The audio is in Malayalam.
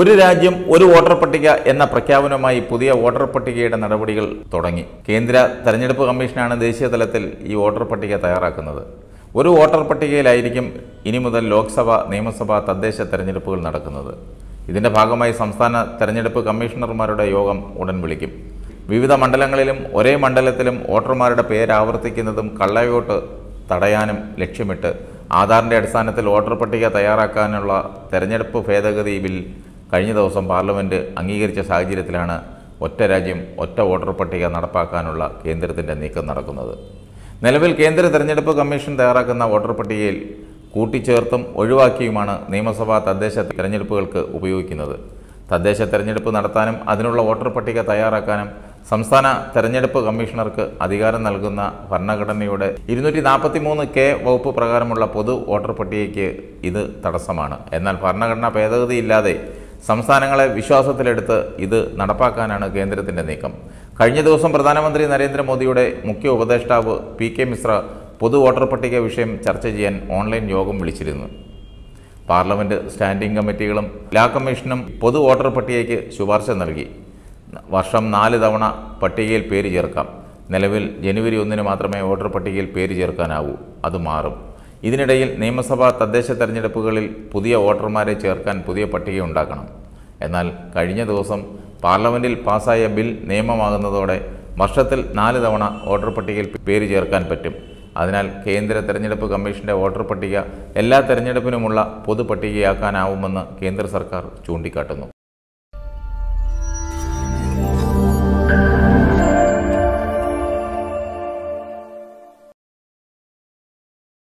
ഒരു രാജ്യം ഒരു വോട്ടർ പട്ടിക എന്ന പ്രഖ്യാപനവുമായി പുതിയ വോട്ടർ പട്ടികയുടെ നടപടികൾ തുടങ്ങി. കേന്ദ്ര തെരഞ്ഞെടുപ്പ് കമ്മീഷനാണ് ദേശീയ തലത്തിൽ ഈ വോട്ടർ പട്ടിക തയ്യാറാക്കുന്നത്. ഒരു വോട്ടർ പട്ടികയിലായിരിക്കും ഇനി മുതൽ ലോക്സഭ, നിയമസഭ, തദ്ദേശ തെരഞ്ഞെടുപ്പുകൾ നടക്കുന്നത്. ഇതിൻ്റെ ഭാഗമായി സംസ്ഥാന തെരഞ്ഞെടുപ്പ് കമ്മീഷണർമാരുടെ യോഗം ഉടൻ വിളിക്കും. വിവിധ മണ്ഡലങ്ങളിലും ഒരേ മണ്ഡലത്തിലും വോട്ടർമാരുടെ പേര് ആവർത്തിക്കുന്നതും കള്ളവോട്ട് തടയാനും ലക്ഷ്യമിട്ട് ആധാറിൻ്റെ അടിസ്ഥാനത്തിൽ വോട്ടർ പട്ടിക തയ്യാറാക്കാനുള്ള തെരഞ്ഞെടുപ്പ് ഭേദഗതി ബിൽ കഴിഞ്ഞ ദിവസം പാർലമെൻറ്റ് അംഗീകരിച്ച സാഹചര്യത്തിലാണ് ഒറ്റ രാജ്യം ഒറ്റ വോട്ടർ പട്ടിക നടപ്പാക്കാനുള്ള കേന്ദ്രത്തിൻ്റെ നീക്കം നടക്കുന്നത്. നിലവിൽ കേന്ദ്ര തെരഞ്ഞെടുപ്പ് കമ്മീഷൻ തയ്യാറാക്കുന്ന വോട്ടർ പട്ടികയിൽ കൂട്ടിച്ചേർത്തും ഒഴിവാക്കിയുമാണ് നിയമസഭാ, തദ്ദേശ തെരഞ്ഞെടുപ്പുകൾക്ക് ഉപയോഗിക്കുന്നത്. തദ്ദേശ തെരഞ്ഞെടുപ്പ് നടത്താനും അതിനുള്ള വോട്ടർ പട്ടിക തയ്യാറാക്കാനും സംസ്ഥാന തെരഞ്ഞെടുപ്പ് കമ്മീഷണർക്ക് അധികാരം നൽകുന്ന ഭരണഘടനയുടെ 243K വകുപ്പ് പ്രകാരമുള്ള പൊതു വോട്ടർ പട്ടികയ്ക്ക് ഇത് തടസ്സമാണ്. എന്നാൽ ഭരണഘടനാ ഭേദഗതിയില്ലാതെ സംസ്ഥാനങ്ങളെ വിശ്വാസത്തിലെടുത്ത് ഇത് നടപ്പാക്കാനാണ് കേന്ദ്രത്തിൻ്റെ നീക്കം. കഴിഞ്ഞ ദിവസം പ്രധാനമന്ത്രി നരേന്ദ്രമോദിയുടെ മുഖ്യ ഉപദേഷ്ടാവ് PK മിശ്ര പൊതു വോട്ടർ പട്ടിക വിഷയം ചർച്ച ചെയ്യാൻ ഓൺലൈൻ യോഗം വിളിച്ചിരുന്നു. പാർലമെൻറ്റ് സ്റ്റാൻഡിംഗ് കമ്മിറ്റികളും ലാ കമ്മീഷനും പൊതു വോട്ടർ പട്ടികയ്ക്ക് ശുപാർശ നൽകി. വർഷം 4 തവണ പട്ടികയിൽ പേര് ചേർക്കാം. നിലവിൽ ജനുവരി 1 മാത്രമേ വോട്ടർ പട്ടികയിൽ പേര് ചേർക്കാനാവൂ. അത് മാറും. ഇതിനിടയിൽ നിയമസഭാ, തദ്ദേശ തെരഞ്ഞെടുപ്പുകളിൽ പുതിയ വോട്ടർമാരെ ചേർക്കാൻ പുതിയ പട്ടിക ഉണ്ടാക്കണം. എന്നാൽ കഴിഞ്ഞ ദിവസം പാർലമെൻറ്റിൽ പാസ്സായ ബിൽ നിയമമാകുന്നതോടെ വർഷത്തിൽ 4 തവണ വോട്ടർ പട്ടികയിൽ പേര് ചേർക്കാൻ പറ്റും. അതിനാൽ കേന്ദ്ര തെരഞ്ഞെടുപ്പ് കമ്മീഷൻ്റെ വോട്ടർ പട്ടിക എല്ലാ തെരഞ്ഞെടുപ്പിനുമുള്ള പൊതു പട്ടികയാക്കാനാവുമെന്ന് കേന്ദ്ര സർക്കാർ ചൂണ്ടിക്കാട്ടുന്നു.